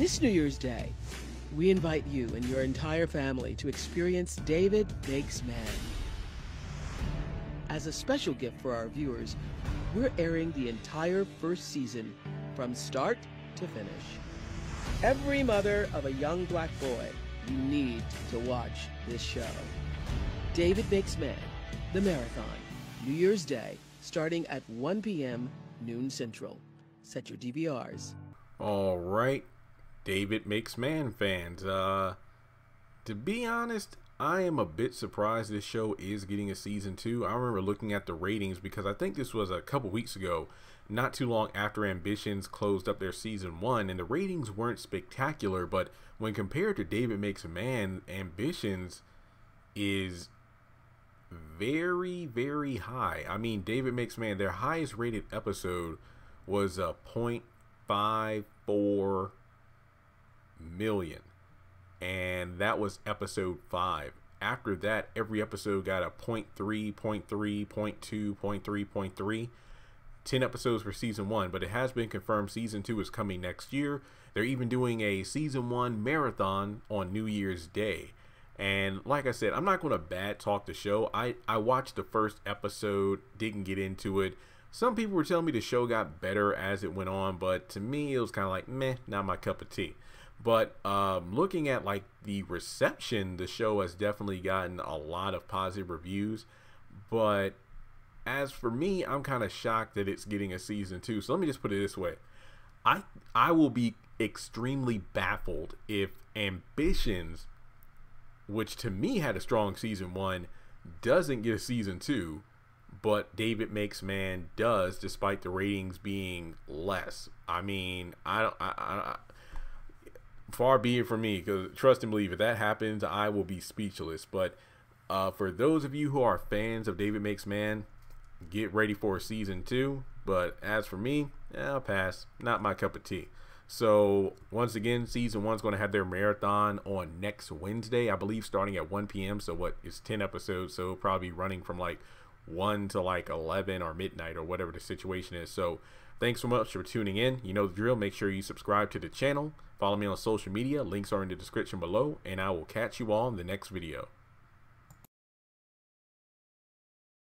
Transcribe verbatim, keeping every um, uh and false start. This New Year's Day, we invite you and your entire family to experience David Makes Man. As a special gift for our viewers, we're airing the entire first season from start to finish. Every mother of a young black boy, you need to watch this show. David Makes Man, the marathon, New Year's Day, starting at one P M noon Central. Set your D V Rs. All right, David Makes Man fans. Uh, to be honest, I am a bit surprised this show is getting a season two. I remember looking at the ratings because I think this was a couple weeks ago, not too long after Ambitions closed up their season one, and the ratings weren't spectacular, but when compared to David Makes Man, Ambitions is very, very high. I mean, David Makes Man, their highest rated episode was a zero point five four million. And that was episode five. After that, every episode got a zero point three, zero point three, zero point two, zero point three, zero point three. ten episodes for season one, but it has been confirmed season two is coming next year. They're even doing a season one marathon on New Year's Day. And like I said, I'm not going to bad talk the show. I, I watched the first episode, didn't get into it. Some people were telling me the show got better as it went on, but to me, it was kind of like, meh, not my cup of tea. But um, looking at like the reception, the show has definitely gotten a lot of positive reviews. But as for me, I'm kind of shocked that it's getting a season two. So let me just put it this way. I, I will be extremely baffled if Ambitions, which to me had a strong season one, doesn't get a season two, but David Makes Man does, despite the ratings being less. I mean, I don't... I, I, I, far be it from me, because trust and believe, if that happens, I will be speechless. But uh, for those of you who are fans of David Makes Man, get ready for season two. But as for me, I'll pass. Not my cup of tea. So once again, season one's going to have their marathon on next Wednesday, I believe, starting at one P M So what is ten episodes? So probably running from like one to like eleven or midnight or whatever the situation is. So thanks so much for tuning in. You know the drill. Make sure you subscribe to the channel. Follow me on social media. Links are in the description below. And I will catch you all in the next video.